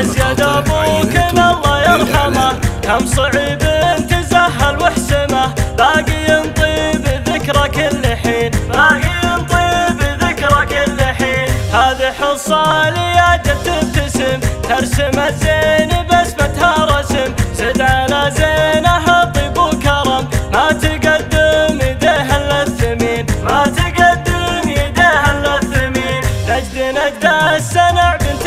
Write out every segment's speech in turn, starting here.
أزيد أبوك الله يرحمه، كم صعب تزهل وحسمه، باقي طيب ذكرى كل حين، باقي طيب ذكرى كل حين. هذه حصالي يا جد تبتسم، ترسم الزين بسمتها رسم، زد على زينها طيب وكرم، ما تقدم يديها إلا الثمين، ما تقدم يديها إلا الثمين. نجد نجد السنع بنت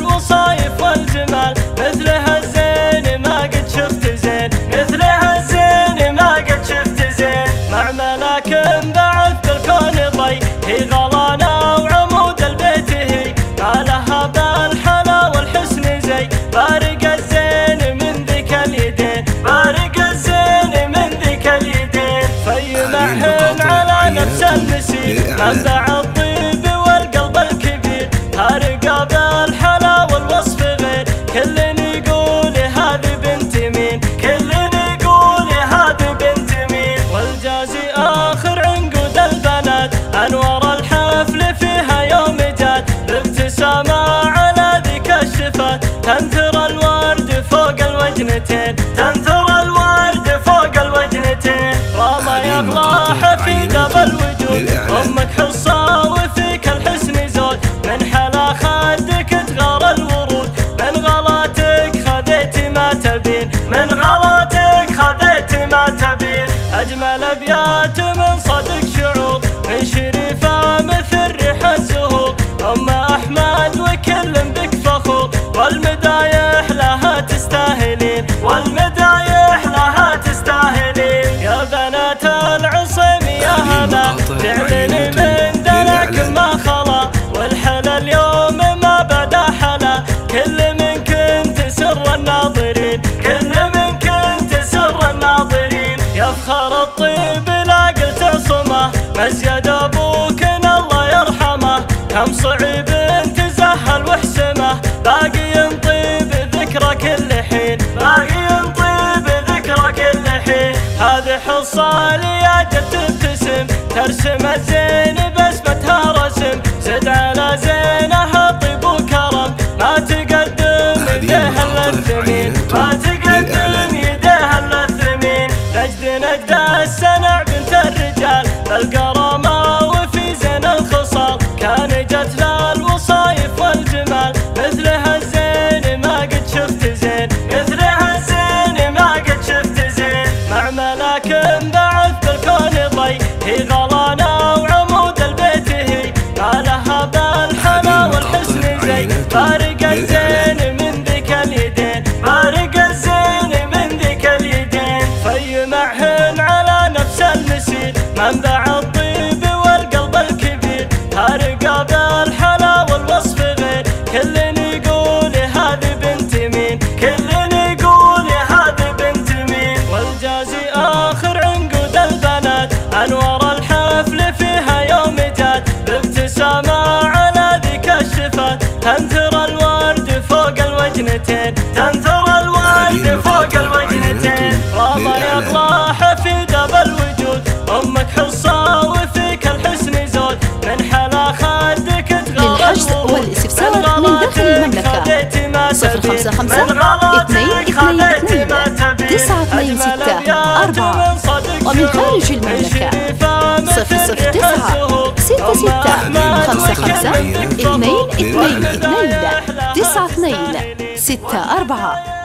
الوصايف والجمال، مثلها الزين ما قد شفت زين، مثلها الزين ما قد شفت زين. مع ملاكم بعث الكون ضي، هي ظلانا وعمود البيت هي، ما لها بالحلا والحسن زي، بارق الزين من ذيك اليدين، بارق الزين من ذيك اليدين. في معهم على نفس المسير، منبع الطيب والقلب الكبير، فارقة بالحلا والوصف غير، كل يقول هذه بنت مين، كل يقول هذه بنت مين. والجازي آخر عنقود البنات، أنوار الحفل فيها يوم جاد، الابتسامة على ذيك الشفات، تنثر الورد فوق الوجنتين، تنثر الورد فوق الوجنتين. راما يا أفراح في دب الوجود، أمك حصة وفيك الحسن زود، من حلا خدك تغار الورود، من غلاتك خذيتي ما تبين، من غلاتك خذيتي ما تبين. أجمل أبيات من صدق شعور، من شريفة مثل ريح الزهور، أم أحمد وكل بك فخور، والمدايح لها تستاهلين، والمدايح لها تستاهلين. يا بنات العصيم يا هلا، تعلني من دلك ما خلا، والحلا اليوم ما بدا حلا، كل من كنت سر الناظرين، كل من كنت سر الناظرين. يفخر الطيب لا قلت عصمه، مزيد أبوك الله يرحمه، كم صعب تزهل وحسمه، باقي طيب ذكرى كل حين، باقي طيب ذكرى كل حين. هذه حصالي يا جد تبتسم، ترسم الزين بسمتها رسم، زد على زينها طيب وكرم، ما تقدم يديها إلا الثمين، ما تقدم يديها إلا الثمين. نجد نجد السنع بنت الرجال الكرامة وفي زين الخصال، كان جت لها الوصايف والجمال، مثلها الزين ما قد شفت زين، مثلها الزين ما قد شفت زين. مع ملاكم بعث بالكون ضي، هي غلانا وعمود البيت هي، ما لها بالحلا والحسن زي، فارق الزين من ذيك اليدين، فارق الزين من ذيك اليدين. في معهن على نفس المسير، منبع الطيب والقلب الكبير، فارقة بالحلا والوصف غير، كل يقول هذه بنت مين، كل يقول هذه بنت مين. والجازي آخر عنقود البنات، أنوار الحفل فيها يوم جاد، بابتسامة على ذيك الشفات، تنثر الورد فوق الوجنتين، تنثر الورد فوق الوجنتين. راما يا أفراح في دب الوجود، أمك حصة وفيك الحسن زود، من حلا خدك تغار الورود، من غلاتك خذيتي ما تبين، من غلاتك خذيتي ما تبين. أجمل أبيات من صدق شعور، من شريفة مثل ريح الزهور، أم أحمد وكل من بك فخور، والمدايح لها تستاهلين.